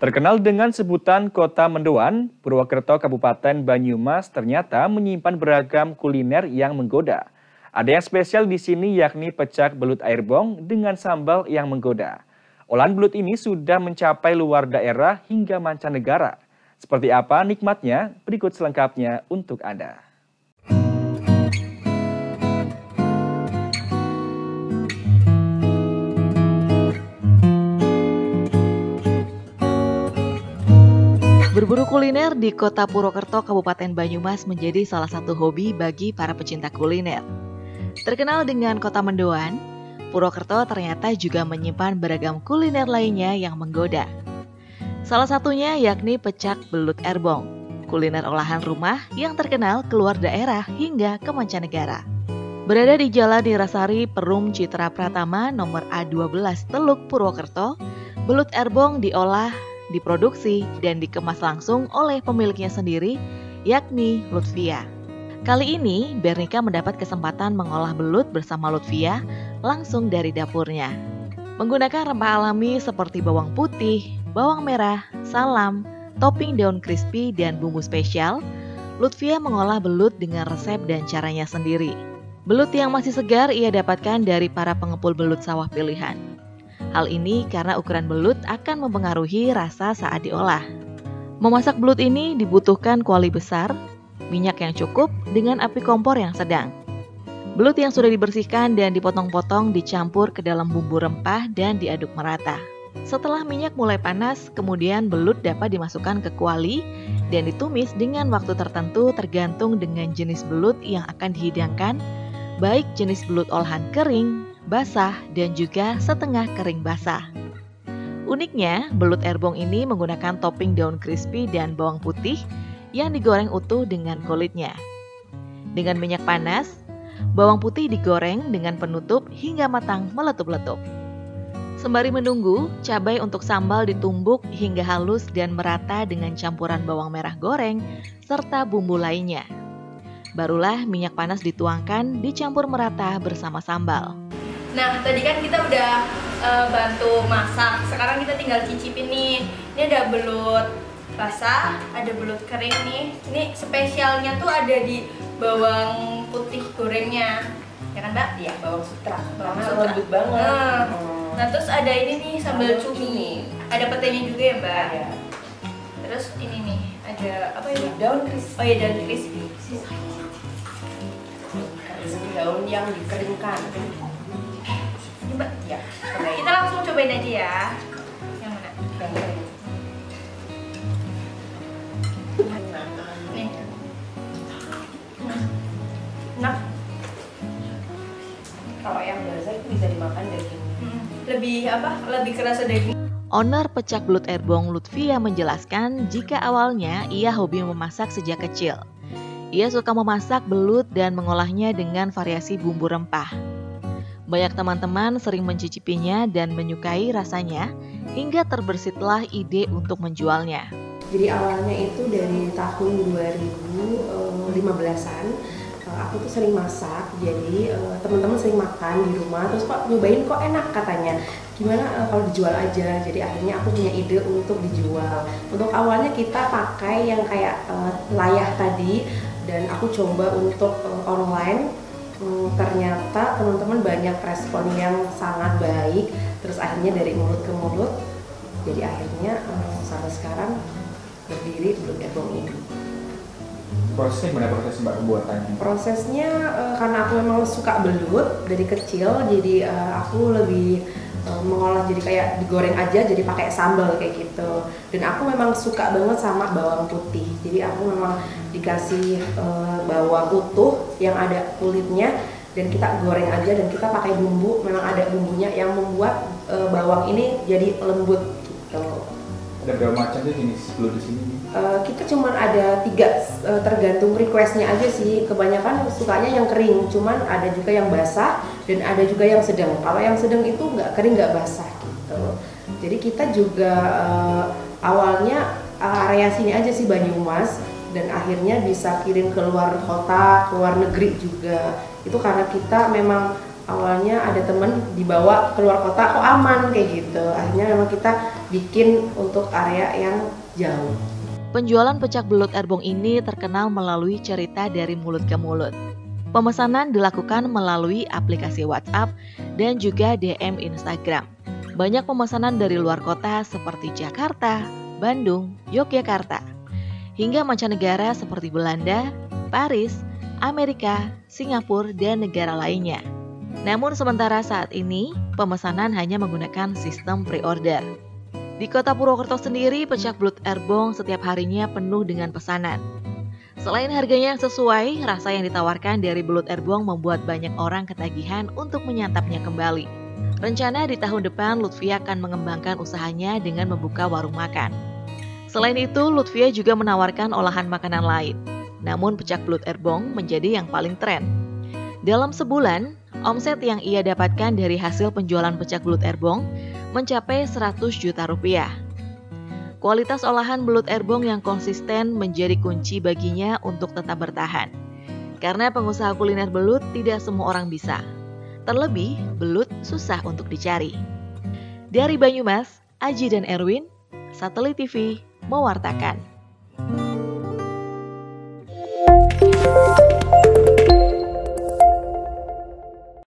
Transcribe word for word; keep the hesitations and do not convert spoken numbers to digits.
Terkenal dengan sebutan Kota Mendoan, Purwokerto Kabupaten Banyumas ternyata menyimpan beragam kuliner yang menggoda. Ada yang spesial di sini yakni pecak belut erbong dengan sambal yang menggoda. Olahan belut ini sudah mencapai luar daerah hingga mancanegara. Seperti apa nikmatnya? Berikut selengkapnya untuk Anda. Berburu kuliner di Kota Purwokerto, Kabupaten Banyumas menjadi salah satu hobi bagi para pecinta kuliner. Terkenal dengan Kota Mendoan, Purwokerto ternyata juga menyimpan beragam kuliner lainnya yang menggoda. Salah satunya yakni pecak belut erbong, kuliner olahan rumah yang terkenal keluar daerah hingga ke mancanegara. Berada di Jalan Dirasari Perum Citra Pratama nomor A dua belas Teluk Purwokerto, belut erbong diolah, diproduksi dan dikemas langsung oleh pemiliknya sendiri, yakni Lutfia. Kali ini, Bernika mendapat kesempatan mengolah belut bersama Lutfia langsung dari dapurnya. Menggunakan rempah alami seperti bawang putih, bawang merah, salam, topping daun crispy dan bumbu spesial, Lutfia mengolah belut dengan resep dan caranya sendiri. Belut yang masih segar ia dapatkan dari para pengepul belut sawah pilihan. Hal ini karena ukuran belut akan mempengaruhi rasa saat diolah. Memasak belut ini dibutuhkan kuali besar, minyak yang cukup dengan api kompor yang sedang. Belut yang sudah dibersihkan dan dipotong-potong dicampur ke dalam bumbu rempah dan diaduk merata. Setelah minyak mulai panas, kemudian belut dapat dimasukkan ke kuali dan ditumis dengan waktu tertentu tergantung dengan jenis belut yang akan dihidangkan, baik jenis belut olahan kering, basah, dan juga setengah kering basah. Uniknya, belut erbong ini menggunakan topping daun crispy dan bawang putih yang digoreng utuh dengan kulitnya. Dengan minyak panas, bawang putih digoreng dengan penutup hingga matang meletup-letup. Sembari menunggu, cabai untuk sambal ditumbuk hingga halus dan merata dengan campuran bawang merah goreng serta bumbu lainnya. Barulah minyak panas dituangkan dicampur merata bersama sambal. Nah, tadi kan kita udah uh, bantu masak. Sekarang kita tinggal cicipin nih. Ini ada belut basah, ada belut kering nih. Ini spesialnya tuh ada di bawang putih gorengnya. Ya kan, Mbak? Iya, bawang sutra. Bawang sutra. Lembut banget. Nah, oh. nah, terus ada ini nih sambal cumi. Ada petainya juga ya, Mbak? Iya. Terus ini nih, ada apa ini? Daun crispy. Oh iya, daun crispy. Daun yang dikeringkan. Ya. Kita langsung cobain aja ya. Yang mana? Nih. Nah, kalau yang biasa itu bisa dimakan daging. Hmm. Lebih apa? Lebih kerasa daging. Owner pecak belut erbong Lutfia menjelaskan jika awalnya ia hobi memasak sejak kecil. Ia suka memasak belut dan mengolahnya dengan variasi bumbu rempah. Banyak teman-teman sering mencicipinya dan menyukai rasanya, hingga terbersitlah ide untuk menjualnya. Jadi awalnya itu dari tahun dua ribu lima belasan, aku tuh sering masak, jadi teman-teman sering makan di rumah, terus kok nyobain kok enak katanya. Gimana kalau dijual aja, jadi akhirnya aku punya ide untuk dijual. Untuk awalnya kita pakai yang kayak layah tadi, dan aku coba untuk online. Hmm, ternyata teman-teman banyak respon yang sangat baik, terus akhirnya dari mulut ke mulut, jadi akhirnya um, sampai sekarang berdiri belut erbong ini. Prosesnya gimana proses mbak pembuatannya? Prosesnya uh, karena aku memang suka belut dari kecil, jadi uh, aku lebih uh, mengolah jadi kayak digoreng aja, jadi pakai sambal kayak gitu. Dan aku memang suka banget sama bawang putih, jadi aku memang dikasih uh, bawang utuh yang ada kulitnya dan kita goreng aja, dan kita pakai bumbu, memang ada bumbunya yang membuat e, bawang ini jadi lembut gitu. Ada berapa macam sih jenis belut di sini? E, kita cuman ada tiga, e, tergantung requestnya aja sih. Kebanyakan sukanya yang kering, cuman ada juga yang basah dan ada juga yang sedang. Kalau yang sedang itu nggak kering nggak basah gitu. Jadi kita juga e, awalnya area sini aja sih Banyumas, dan akhirnya bisa kirim ke luar kota, ke luar negeri juga. Itu karena kita memang awalnya ada teman dibawa keluar kota kok aman kayak gitu, akhirnya memang kita bikin untuk area yang jauh. Penjualan pecak belut Erbong ini terkenal melalui cerita dari mulut ke mulut. Pemesanan dilakukan melalui aplikasi WhatsApp dan juga D M Instagram. Banyak pemesanan dari luar kota seperti Jakarta, Bandung, Yogyakarta, hingga mancanegara seperti Belanda, Paris, Amerika, Singapura, dan negara lainnya. Namun sementara saat ini, pemesanan hanya menggunakan sistem pre-order. Di kota Purwokerto sendiri, pecak belut Erbong setiap harinya penuh dengan pesanan. Selain harganya yang sesuai, rasa yang ditawarkan dari belut Erbong membuat banyak orang ketagihan untuk menyantapnya kembali. Rencana di tahun depan, Lutfia akan mengembangkan usahanya dengan membuka warung makan. Selain itu, Lutfia juga menawarkan olahan makanan lain. Namun, pecak belut Erbong menjadi yang paling tren. Dalam sebulan, omset yang ia dapatkan dari hasil penjualan pecak belut Erbong mencapai seratus juta rupiah. Kualitas olahan belut Erbong yang konsisten menjadi kunci baginya untuk tetap bertahan. Karena pengusaha kuliner belut tidak semua orang bisa. Terlebih, belut susah untuk dicari. Dari Banyumas, Aji dan Erwin, Satelit T V mewartakan.